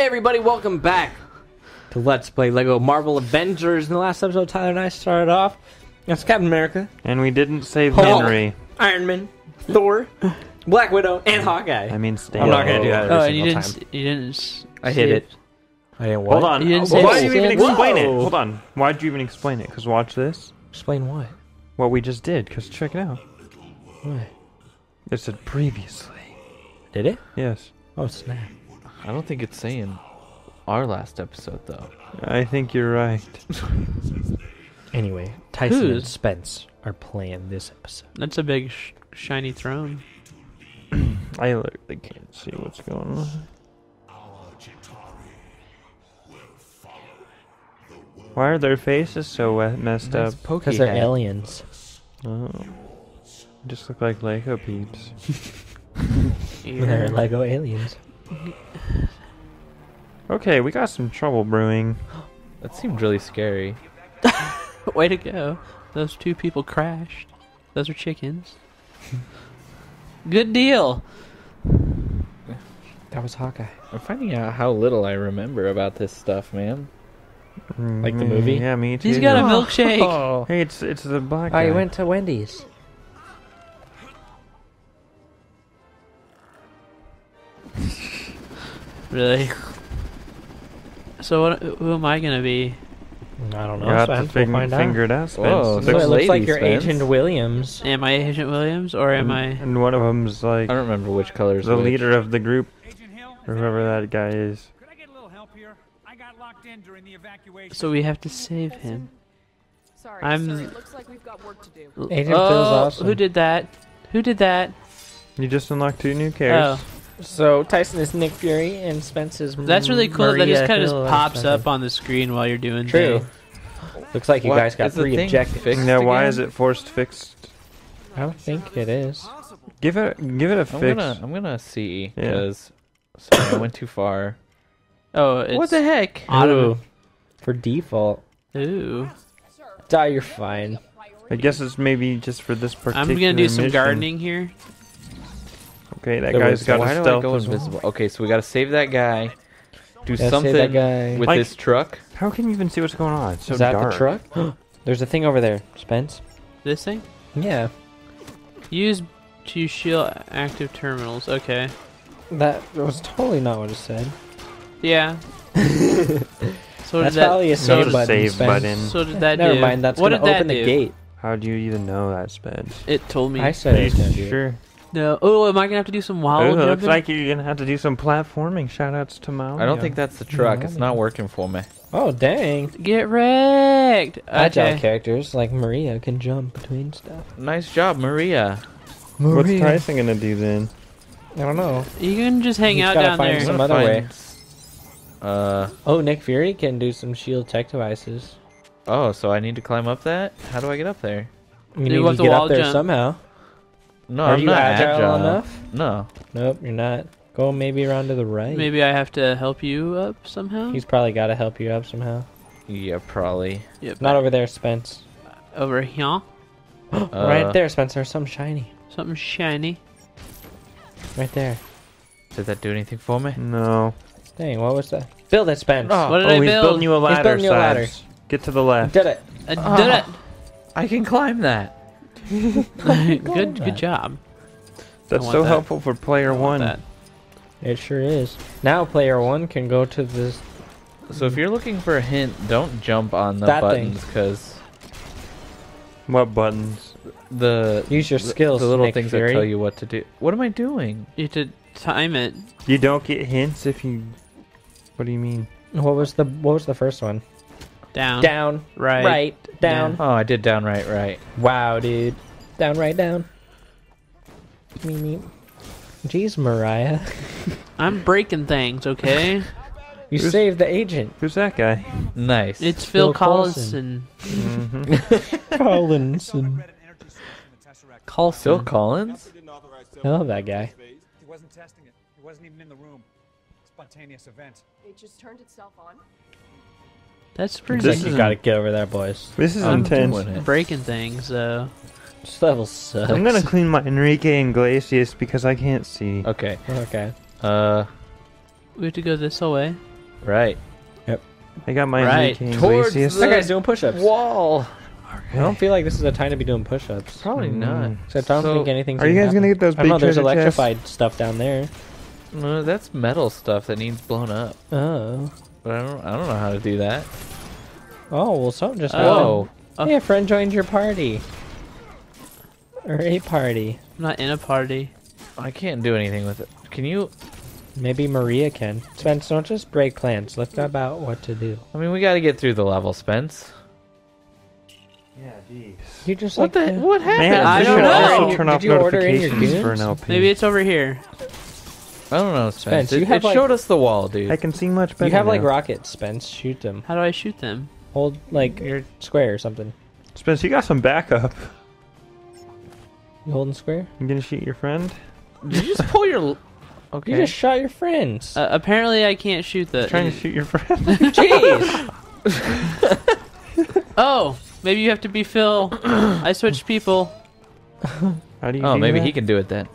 Hey everybody, welcome back to Let's Play Lego Marvel Avengers. In the last episode, Tyler and I started off as Captain America. And we didn't save Hulk, Henry. Iron Man, Thor, Black Widow, and Hawkeye. I mean, Stan. I'm not going to do that every single time. I hit it. I didn't what? Hold on. Why did you even explain it? Hold on. Why did you even explain it? Because watch this. Explain what? What we just did, because check it out. What? It said previously. Did it? Yes. Oh, snap. I don't think it's saying our last episode, though. I think you're right. Anyway, Tyson and Spence are playing this episode. That's a big, shiny throne. I literally can't see what's going on. Why are their faces so messed up? Because they're aliens. Oh. Just look like Lego peeps. They're Lego aliens. Okay, we got some trouble brewing. That seemed really scary. Way to go. Those two people crashed. Those are chickens. Good deal. That was Hawkeye. I'm finding out how little I remember about this stuff, man. Like the movie? Yeah, me too. He's got a milkshake. Oh. Hey, it's the black guy. I went to Wendy's. Really? So who am I gonna be? I don't know. You have to figure it out, Spence. Whoa, so it looks like you're Agent Williams. Am I Agent Williams, or am I? And one of them's like I don't remember which colors. The leader of the group, Agent Hill, or whoever that guy is. Could I get a little help here? I got locked in during the evacuation. So we have to save him. Sorry, it looks like we've got work to do. Agent Phil's awesome. Who did that? Who did that? You just unlocked 2 new characters. Oh. So Tyson is Nick Fury and Spence is Maria Hill. That's really cool. That just kind of pops up on the screen while you're doing things. Looks like you guys got 3 objectives. Now, why is it forced fixed? I don't think it is. Give it a fix. I'm gonna see because I went too far. Oh, it's what the heck? Auto for default. Ooh, die. You're fine. I guess it's maybe just for this particular. I'm gonna do some gardening here. Okay, that guy's got a stealth. Go invisible? Okay, so we gotta save that guy. Do something with this truck. How can you even see what's going on? It's so dark. Is that the truck? There's a thing over there, Spence. This thing? Yeah. Use to shield active terminals. Okay. That was totally not what it said. Yeah. So that's probably a save button. So did that do? Never mind. That's gonna open the gate. How do you even know that, Spence? It told me. I said it. Sure. No. Oh, am I gonna have to do some wall jumping? Looks like you're gonna have to do some platforming. Shoutouts to Mario. I don't think that's the truck. It's not working for me. Oh dang! Get wrecked. Okay. Agile characters like Maria can jump between stuff. Nice job, Maria. What's Tyson gonna do then? I don't know. You can just hang out down there. Some other way. Oh, Nick Fury can do some shield tech devices. Oh, so I need to climb up that? How do I get up there? You need to get up there somehow. No, I'm not agile enough. No. Nope, you're not. Go maybe around to the right. Maybe I have to help you up somehow? He's probably got to help you up somehow. Yeah, probably. Yep. Not over there, Spence. Over here? Right there, Spencer. Something shiny. Something shiny. Right there. Did that do anything for me? No. Dang, what was that? Build it, Spence. Oh, what did I build? He's building you a ladder, Get to the left. Did it. I did it. I can climb that. Good job. That's so helpful for player 1. It sure is. Now player 1 can go to this. So if you're looking for a hint, don't jump on the buttons because. What buttons? The use your skills. The little things that tell you what to do. What am I doing? You have to time it. You don't get hints if you. What do you mean? What was the first one? Down. Down. Right. Right. Down. Oh, I did down, right, right. Wow, dude. Down, right, down. Meep, meep. Jeez, Mariah. I'm breaking things, okay? Who's saved the agent. Who's that guy? Nice. It's Phil Coulson. Collinson. Coulson. Phil Collins? I love that guy. He wasn't testing it. He wasn't even in the room. Spontaneous event. It just turned itself on. That's pretty nice. You gotta get over there, boys. This is intense. I'm breaking things, though. This level sucks. I'm gonna clean my Enrique Iglesias because I can't see. Okay. We have to go this way. Right. Yep. I got my towards the that guy's doing push-ups. Wall. Right. I don't feel like this is a time to be doing push-ups. Probably not. Except I don't think anything's. Are you guys gonna get those big? I don't know. There's electrified stuff down there. No, that's metal stuff that needs blown up. Oh. But I don't know how to do that. Oh well, something just. Oh. Hey, a friend joined your party. Or a party. I'm not in a party. I can't do anything with it. Can you? Maybe Maria can. Spence, don't just break plans. Let's talk about what to do. I mean, we got to get through the level, Spence. Yeah, jeez. You just what like the? What happened? Man, I don't know. Turn off notifications for an LP. Maybe it's over here. I don't know, Spence. You have, like, showed us the wall, dude. I can see much better. You have like rockets, Spence. Shoot them. How do I shoot them? Hold like your square or something. Spence, you got some backup. You holding square? I'm gonna shoot your friend. Did you just pull your? Okay. You just shot your friends. Apparently, I can't shoot the. Trying to shoot your friend. Jeez. Oh, maybe you have to be Phil. I switched people. How do you? Oh, do maybe that? He can do it then.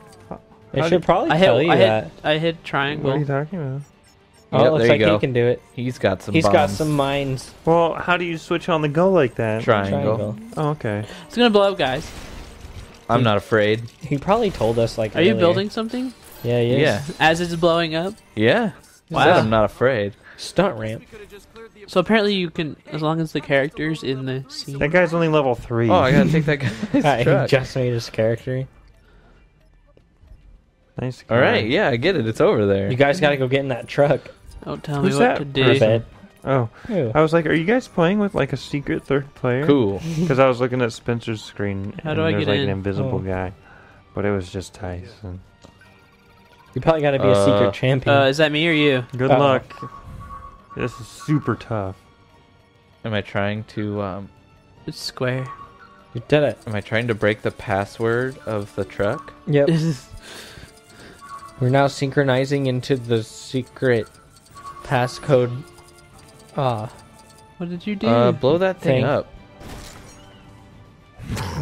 I should probably tell you that. I hit triangle. What are you talking about? Oh, yep, it looks like he can do it. He's got some. He's bombs. Got some mines. Well, how do you switch on the go like that? Triangle. Oh, okay. It's gonna blow up, guys. I'm not afraid. He probably told us like. Are earlier. You building something? Yeah, he is. Yeah. As it's blowing up. Yeah. Wow. I'm not afraid. Stunt ramp. So apparently you can, as long as the character's in the scene. That guy's only level 3. Oh, I gotta take that guy's truck. He just made his character. Nice. All right. Yeah, I get it. It's over there. You guys gotta go get in that truck. Don't tell Who's me what that? To do. Bed. Oh, ew. I was like, are you guys playing with like a secret third player? Cool. Because I was looking at Spencer's screen. How and do I there's get like in? An invisible guy, but it was just Tyson. You probably got to be a secret champion. Is that me or you? Good luck. This is super tough. Am I trying to? It's square. You did it. Am I trying to break the password of the truck? Yep. We're now synchronizing into the secret passcode. Ah, what did you do? Blow that thing up.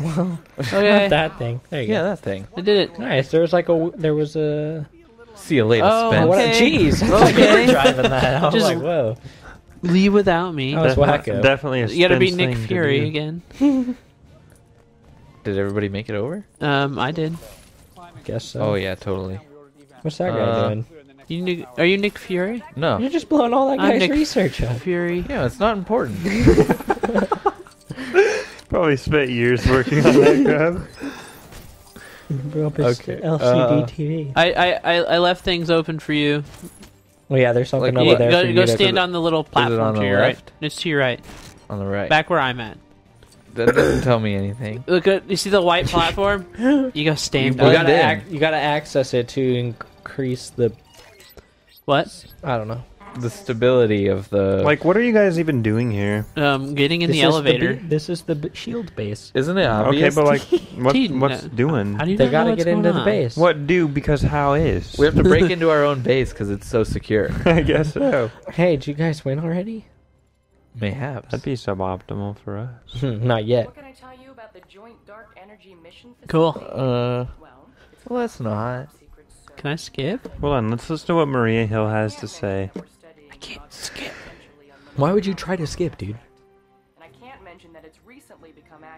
Well, okay. Not that thing. There you go. Yeah, that thing. I did it. Nice. There was like a. There was a. See you later, Spence. Okay. Jeez. Okay. Driving that. I was like, whoa. Leave without me. That was wacko. Definitely a Spence You gotta be Nick Fury again. Did everybody make it over? I did. Guess so. Oh yeah, totally. What's that guy doing? You, are you Nick Fury? No. You're just blowing all that guy's research up. Fury. Yeah, it's not important. Probably spent years working on that job. Okay. LCD TV. I left things open for you. Well, yeah, there's something over there. Go stand on the little platform to your right. It's to your right. On the right. Back where I'm at. That doesn't tell me anything. Look, you see the white platform? You go stand on it. You gotta access it to increase the. What? I don't know. The stability of the. Like, what are you guys even doing here? Getting in the elevator. This is the shield base. Isn't it obvious? Okay, but like, what's doing? They gotta get into the base. What do? Because how is? We have to break into our own base because it's so secure. I guess so. Hey, did you guys win already? Mayhaps. That'd be suboptimal for us. Not yet. What can I tell you about the joint dark energy mission? Cool. Well, that's not. Can I skip? Hold on, let's listen to what Maria Hill has to say. I can't skip. Why would you try to skip, dude?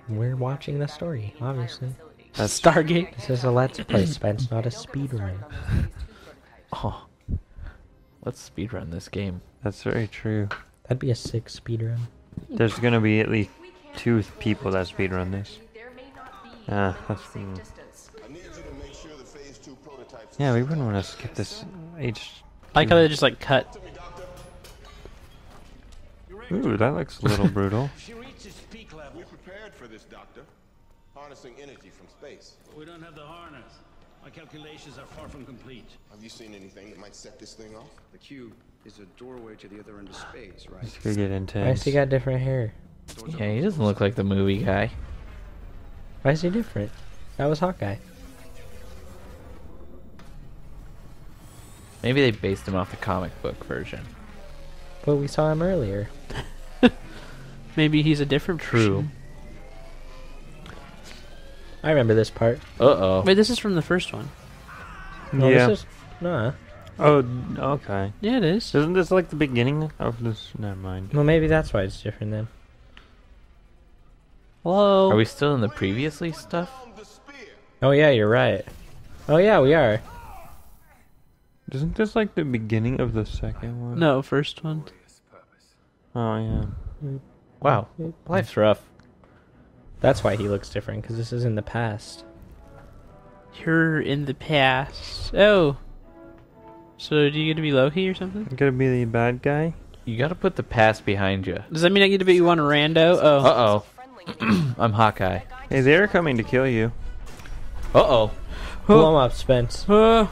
We're watching the story, obviously. That's Stargate. This is a Let's Play, Spence, not a speedrun. Oh. Let's speedrun this game. That's very true. That'd be a sick speedrun. There's gonna be at least 2 people that speedrun this. Ah, that's cool. Yeah, we wouldn't want to skip this age. I like how they just like cut. Ooh, that looks a little brutal. She reaches peak level. We're prepared for this, Doctor. Harnessing energy from space. We don't have the harness. My calculations are far from complete. Have you seen anything that might set this thing off? The cube is a doorway to the other end of space, right? This could get intense. Why has he got different hair? Yeah, he doesn't look like the movie guy. Why is he different? That was Hawkeye. Maybe they based him off the comic book version. But we saw him earlier. Maybe he's a different person. I remember this part. Uh oh. Wait, this is from the first one. No, yeah. This is, nah. Oh, okay. Yeah, it is. Isn't this like the beginning of this? Never mind. Well, maybe that's why it's different then. Hello? Are we still in the previously stuff? Oh yeah, you're right. Oh yeah, we are. Isn't this like the beginning of the second one? No, first one. Oh yeah. Wow, life's rough. That's why he looks different, because this is in the past. You're in the past. Oh. So do you get to be Loki or something? You gotta be the bad guy? You gotta put the past behind you. Does that mean I get to be one rando? Oh. Uh-oh. I'm Hawkeye. Hey, they're coming to kill you. Uh-oh. Blow him up, Spence. Dang,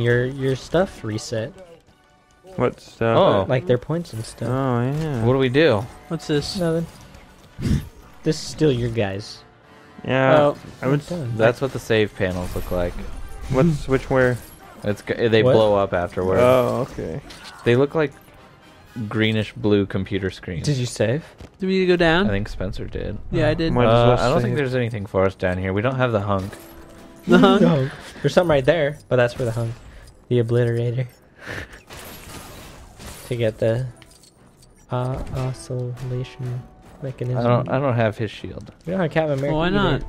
your stuff reset. What stuff? Oh. Like their points and stuff. Oh, yeah. What do we do? What's this? Nothing. This is still your guys. Yeah. Well, I would. That's what the save panels look like. What's which where? They blow up afterward. Oh, okay. They look like greenish blue computer screens. Did you save? Did we go down? I think Spencer did. Yeah, I did. I don't think there's anything for us down here. We don't have the hunk. The hunk? No. There's something right there, but that's for the hunk. The obliterator. To get the oscillation mechanism. I don't have his shield. You don't have Captain America. Well, why not?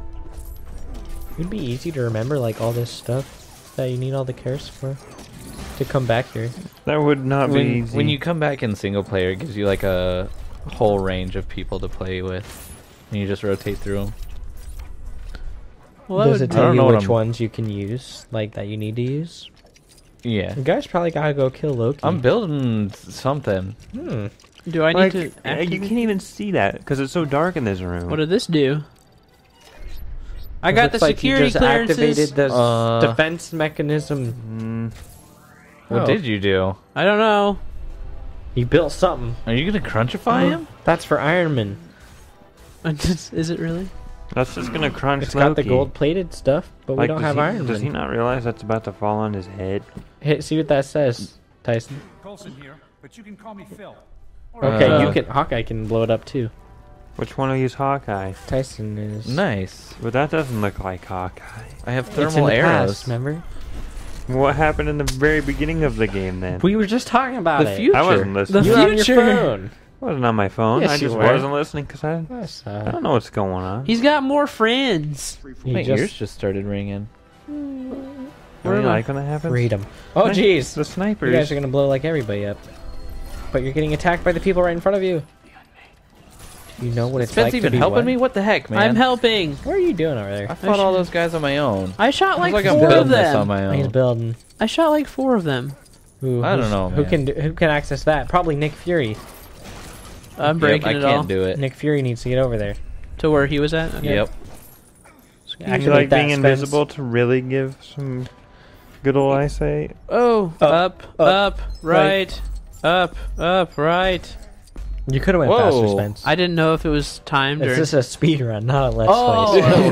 It'd be easy to remember like all this stuff that you need all the cares for to come back here. That would not be easy. When you come back in single player, it gives you like a whole range of people to play with, and you just rotate through them. Well, does it tell you which ones you can use, like that you need to use? Yeah. You guys probably gotta go kill Loki. I'm building something. Hmm. Do I need to? You can't even see that because it's so dark in this room. What did this do? I got the security clearances. He just activated the defense mechanism. What did you do? I don't know. You built something. Are you gonna crunchify him? That's for Iron Man. Is it really? That's just gonna crunch. It's Loki. Got the gold-plated stuff, but we don't have Iron Man. Does he not realize that's about to fall on his head? Hey, see what that says, Tyson. Coulson here, but you can call me Phil. Okay, Hawkeye can blow it up too. Which one will use Hawkeye? Tyson is. Nice. But that doesn't look like Hawkeye. I have thermal arrows. Past, remember? What happened in the very beginning of the game then? We were just talking about the future. I wasn't listening. You were on your phone. I wasn't on my phone. Yes, I just wasn't listening because I don't know what's going on. He's got more friends. Wait, yours just started ringing. What am I going to happen? Freedom. Oh, jeez. The snipers. You guys are going to blow like everybody up. But you're getting attacked by the people right in front of you. You know what it's like to be helping me? What the heck, man? I'm helping. What are you doing over there? I fought all those guys on my own. I shot like four of them. On my own. He's building. I shot like four of them. Ooh, I don't know. Man. Who can access that? Probably Nick Fury. I'm breaking it all. I can't do it. Nick Fury needs to get over there. To where he was at? Okay. Yep. You like being invisible to really give some good old eyesight? Oh, up, right. You could have went faster, Spence. I didn't know if it was timed or... This is a speed run, not a let's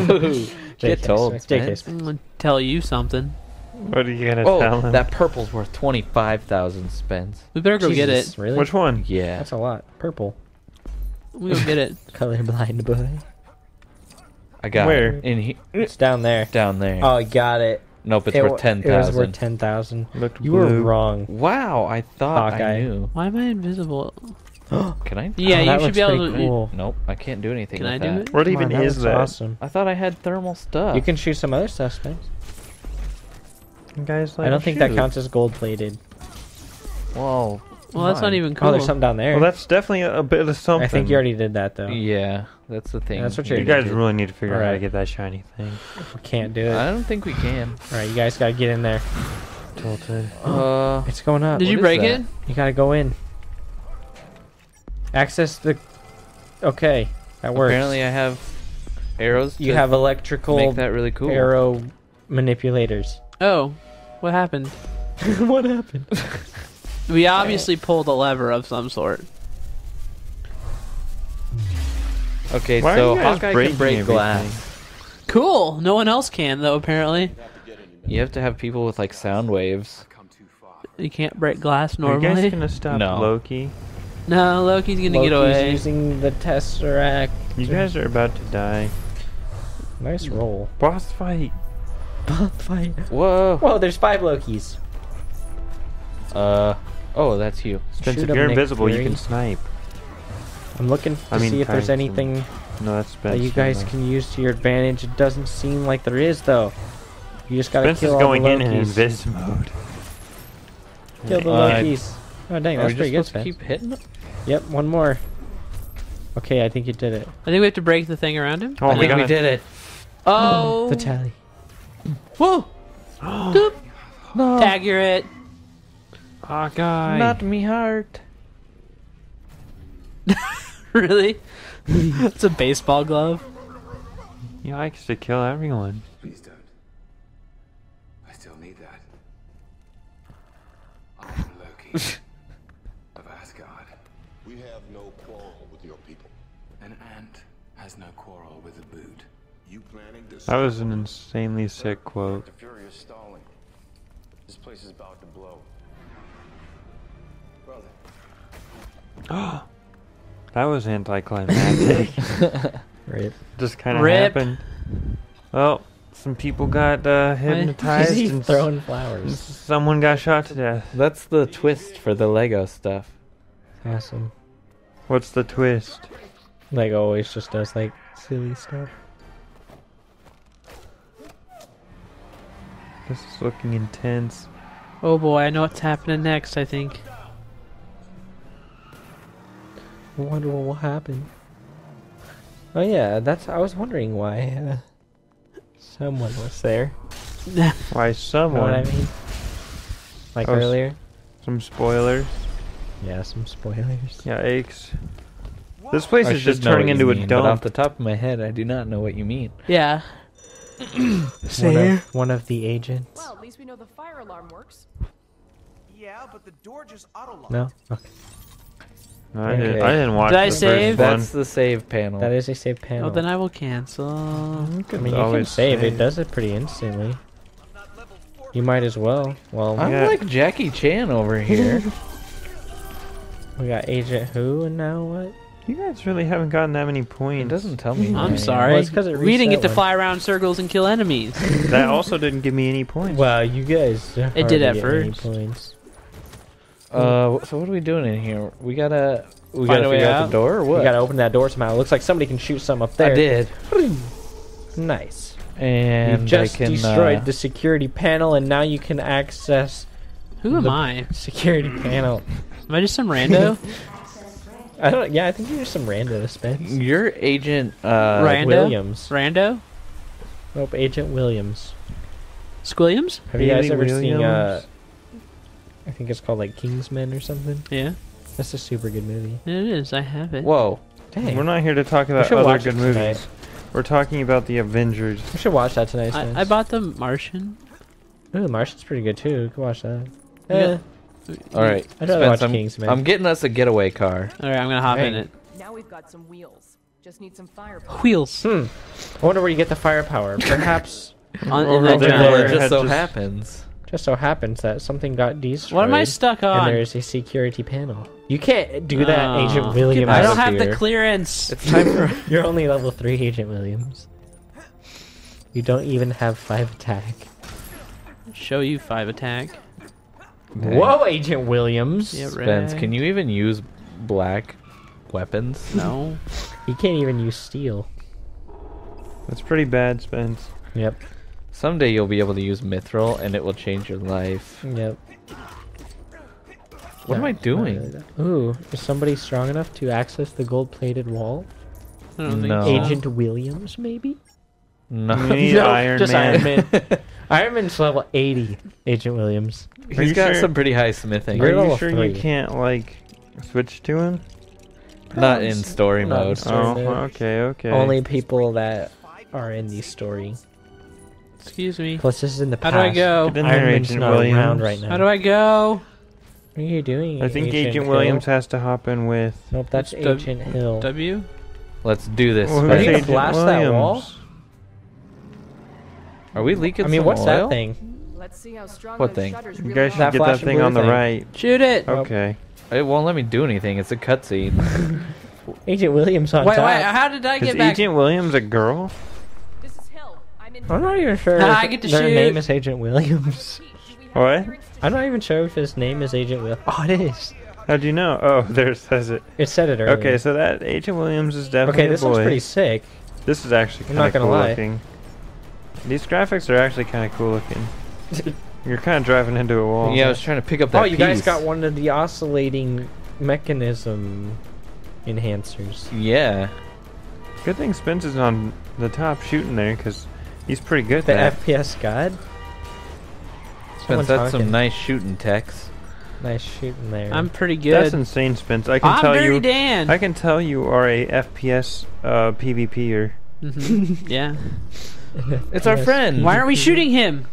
play. Get told. JK, I'm going to tell you something. What are you going to tell him? That purple's worth 25,000 Spence. We better go get it. Really? Which one? Yeah. That's a lot. Purple. We'll get it. Colorblind boy. I got it. It's down there. Down there. Oh, I got it. Nope, it's worth 10,000. It was worth 10,000. You were wrong. Wow, I thought I knew. Why am I invisible? Can I? Yeah, you should be able to. Cool. Nope, I can't do anything. Can I do it? What even is that? Awesome. I thought I had thermal stuff. You can shoot some other stuff, Spence. Guys, like I don't think that counts as gold-plated. Whoa. Well, that's not even cool. Oh, there's something down there. Well, that's definitely a bit of something. I think you already did that, though. Yeah, that's the thing. Yeah, that's what you guys really need to figure out how to get that shiny thing. We can't do it. I don't think we can. All right, you guys gotta get in there. Tilted. It's going up. Did you break it? You gotta go in. Access the... Okay, that works. Apparently I have arrows to have electrical make that really cool. Arrow manipulators. Oh, what happened? What happened? We obviously pulled a lever of some sort. Okay, so Hawkeye can break glass. Cool! No one else can, though, apparently. You have to have people with, like, sound waves. You can't break glass normally? Are you guys gonna stop Loki? No, Loki's gonna get away. Loki's using the Tesseract. You guys are about to die. Nice roll. Boss fight. Both fight. Whoa. Whoa, there's 5 Lokis. Oh, that's you. Since if you're invisible, you can snipe. I'm looking to see if there's anything that you guys can use to your advantage. It doesn't seem like there is, though. You just gotta kill all the Lokis. Spence is going in invis mode. Kill the Lokis. Oh, dang, that's pretty good, Spence. Are we just supposed to keep hitting them? Yep, one more. Okay, I think you did it. I think we have to break the thing around him. Oh, I think we did it. Oh! The tally. Whoa! Doop! No. Dagger it. Hawkeye. Not me heart. Really? It's a baseball glove. He likes to kill everyone. Please don't. I still need that. I am Loki of Asgard. We have no quarrel with your people. An ant has no quarrel with a boot. You planning to... That was an insanely sick quote. The fury is stalling. This place is about to blow. Brother. That was anticlimactic. Rip. Just kind of happened. Well, some people got hypnotized and throwing flowers. Someone got shot to death. That's the twist for the Lego stuff. Awesome. What's the twist? Lego always just does like silly stuff. This is looking intense. Oh boy, I know what's happening next, I think. I wonder what will happen. Oh yeah, that's... I was wondering why someone was there. Why someone? You know what I mean? Like earlier? Some spoilers. Yeah, some spoilers. Yeah, aches. This place is just turning into a dump. Off the top of my head, I do not know what you mean. Yeah. One of the agents. Well, at least we know the fire alarm works. Yeah, but the door just auto-locked. No? Okay. No, I didn't. I didn't watch. Did I save? That's the save panel. That is a save panel. Oh, then I will cancel. I mean, you can save. It does it pretty instantly. You might as well. Well, I'm like Jackie Chan over here. We got Agent Who, and now what? You guys really haven't gotten that many points. It doesn't tell me. I'm sorry. Well, it's 'cause it reset. We didn't get to fly around circles and kill enemies. That also didn't give me any points. Well, you guys. It did at first. So what are we doing in here? We gotta figure out the door or what? We gotta open that door somehow. It looks like somebody can shoot some up there. I did. Nice. And you just destroyed the security panel, and now you can access... Who am I? Security panel. Am I just some rando? I don't... Yeah, I think you're just some rando, Spence. You're Agent Williams. Rando? Nope, Agent Williams. Squilliams? Have you guys ever seen... I think it's called like Kingsman or something. Yeah, that's a super good movie. It is. I have it. Whoa! Dang. We're not here to talk about other good movies. Tonight. We're talking about the Avengers. We should watch that tonight. I bought The Martian. Ooh, The Martian's pretty good too. We can watch that. Yeah. All right. I'd rather watch Kingsman. I'm getting us a getaway car. All right, I'm gonna hop in it. Now we've got some wheels. Just need some firepower. Wheels. Hmm. I wonder where you get the firepower. Perhaps over there. It just so happens. Just so happens that something got destroyed. What am I stuck on? And there is a security panel. You can't do that, Agent Williams. I don't have the clearance. It's time for... You're only level 3, Agent Williams. You don't even have 5 attack. Show you 5 attack. Okay. Whoa, Agent Williams. Yeah, right. Spence, can you even use black weapons? No. You can't even use steel. That's pretty bad, Spence. Yep. Someday you'll be able to use mithril, and it will change your life. Yep. What am I doing? Ooh, is somebody strong enough to access the gold-plated wall? I don't think so. Agent Williams, maybe? No, Iron Man. Iron Man's level 80, Agent Williams. He's got some pretty high smithing. Are you sure you can't, like, switch to him? Not in story mode. Oh, okay, okay. Only people that are in the story. Excuse me. Plus, this is in the past. How do I go? Agent Williams around right now. How do I go? What are you doing? I think Agent Williams has to hop in with... Nope, that's Agent Hill. W? Let's do this. Well, are you going to blast that wall? Are we leaking some oil? I mean, what's that thing? Let's see how strong what thing? You guys should get that thing on the right. Shoot it! Okay. It won't let me do anything. It's a cutscene. Agent Williams on top. Wait, how did I get back? Is Agent Williams a girl? I'm not even sure I get to shoot. Their name is Agent Williams. What? I'm not even sure if his name is Agent Williams. Oh, it is. How do you know? Oh, there says it. It said it earlier. Okay, so that Agent Williams is definitely a boy. Okay, this one's pretty sick. This is actually kind of cool looking. These graphics are actually kind of cool looking. You're kind of driving into a wall. Yeah, I was trying to pick up that piece. You guys got one of the oscillating mechanism enhancers. Yeah. Good thing Spencer's on the top shooting there, because he's pretty good at that. The FPS god? Spence, that's some nice shooting, Tex. Nice shooting there. I'm pretty good. That's insane, Spence. I'm Dirty Dan. I can tell you are a FPS PvPer. Mm-hmm. Yeah. It's our friend. Why aren't we shooting him?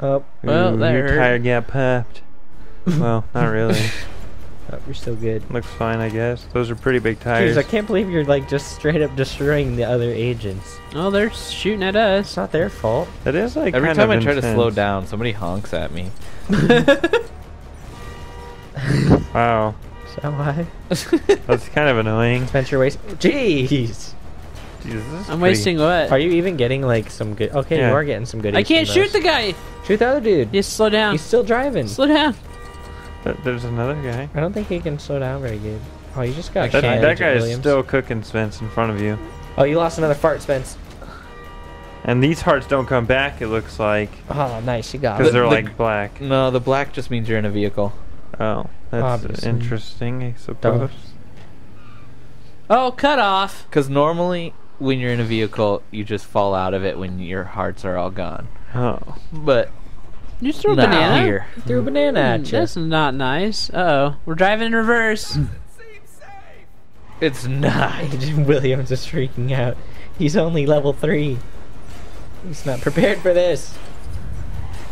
Oh, well, that hurt. Your tire got popped. Well, not really. Oh, you're still good. Looks fine, I guess. Those are pretty big tires. Jeez, I can't believe you're like just straight up destroying the other agents. Oh, they're shooting at us. It's not their fault. It is like every time I try to slow down, somebody honks at me. Wow. So high. That's kind of annoying. Spencer waste. Jeez. Jesus, I'm wasting what? Are you even getting like some good? Okay, yeah. You are getting some goodies. I can't shoot the guy. Shoot the other dude. Just slow down. He's still driving. Slow down. There's another guy. I don't think he can slow down very good. Oh, you just got shot. That guy is still cooking, Spence, in front of you. Oh, you lost another fart, Spence. And these hearts don't come back. It looks like. Oh, nice, you got it. Because they're like black. No, the black just means you're in a vehicle. Oh, that's obviously interesting. I suppose. Oh, cut off. Because normally, when you're in a vehicle, you just fall out of it when your hearts are all gone. Oh. But you just threw a banana? Here. You threw a banana at you. That's not nice. Uh-oh. We're driving in reverse. It's not. Agent Williams is freaking out. He's only level 3. He's not prepared for this.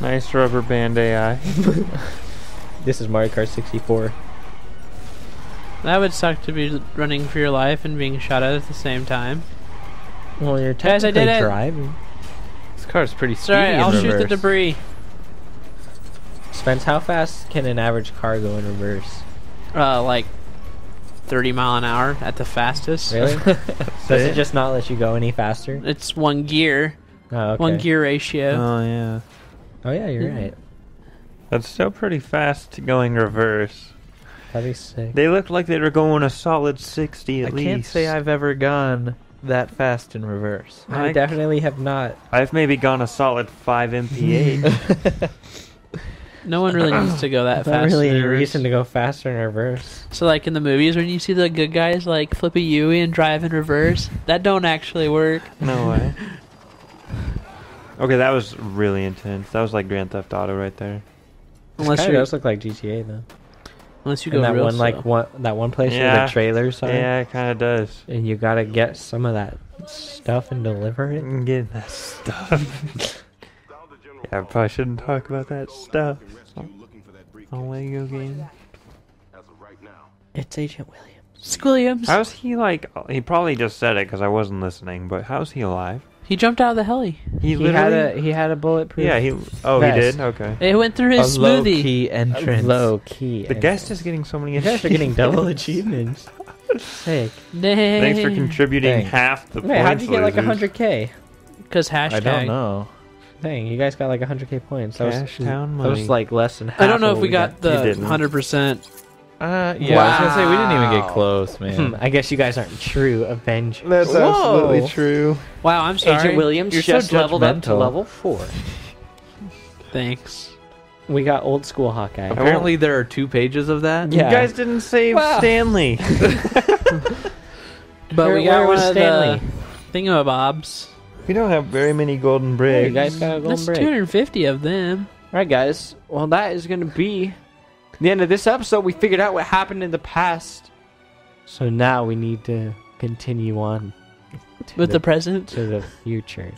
Nice rubber band AI. This is Mario Kart 64. That would suck to be running for your life and being shot at the same time. Well, you're technically driving. This car's pretty speedy. Sorry, I'll shoot the debris. Spence, how fast can an average car go in reverse? Like 30 mile an hour at the fastest. Really? Does it just not let you go any faster? It's one gear. Oh, okay. One gear ratio. Oh, yeah. Oh, yeah, you're right. That's still pretty fast going reverse. That'd be sick. They looked like they were going a solid 60 at least. I can't say I've ever gone that fast in reverse. I definitely have not. I've maybe gone a solid 5 mph. No one really needs to go that fast. There's not really any reason to go faster in reverse. So like in the movies when you see the good guys like flip a Yui and drive in reverse, that don't actually work. No way. Okay, that was really intense. That was like Grand Theft Auto right there. Unless it does look like GTA though. Unless you go that one, like that one place where the trailers are. Yeah, it kind of does. And you gotta get some of that stuff and deliver it. And get that stuff. Yeah, I probably shouldn't talk about that stuff. On LEGO game. It's Agent Williams. Williams. How's he like? He probably just said it because I wasn't listening. But how's he alive? He jumped out of the heli. He had a bulletproof. Yeah, he did. Okay. It went through his smoothie. Low-key entrance. Low-key entrance. The guest is getting so many achievements. They're getting double achievements. Sick. Thanks for contributing half the points. How'd you get like 100k? Because hashtag. I don't know. Dang, you guys got like 100k points. That was like less than half. I don't know if we got the 100%. Yeah, wow. I was gonna say we didn't even get close, man. I guess you guys aren't true Avengers. That's absolutely true. Wow, I'm sorry. Agent Williams, you're just so leveled up to level 4. Thanks. We got old school Hawkeye. Apparently there are 2 pages of that. Yeah. You guys didn't save Stanley. But we got one of Stanley. Thingamabobs. We don't have very many golden bricks. You guys got a golden brick. That's 250 of them. Alright guys, well that is gonna be the end of this episode. We figured out what happened in the past, so now we need to continue on with the present to the future.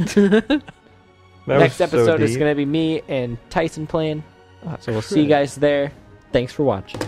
Next episode is going to be me and Tyson playing, so we'll see you guys there. Thanks for watching.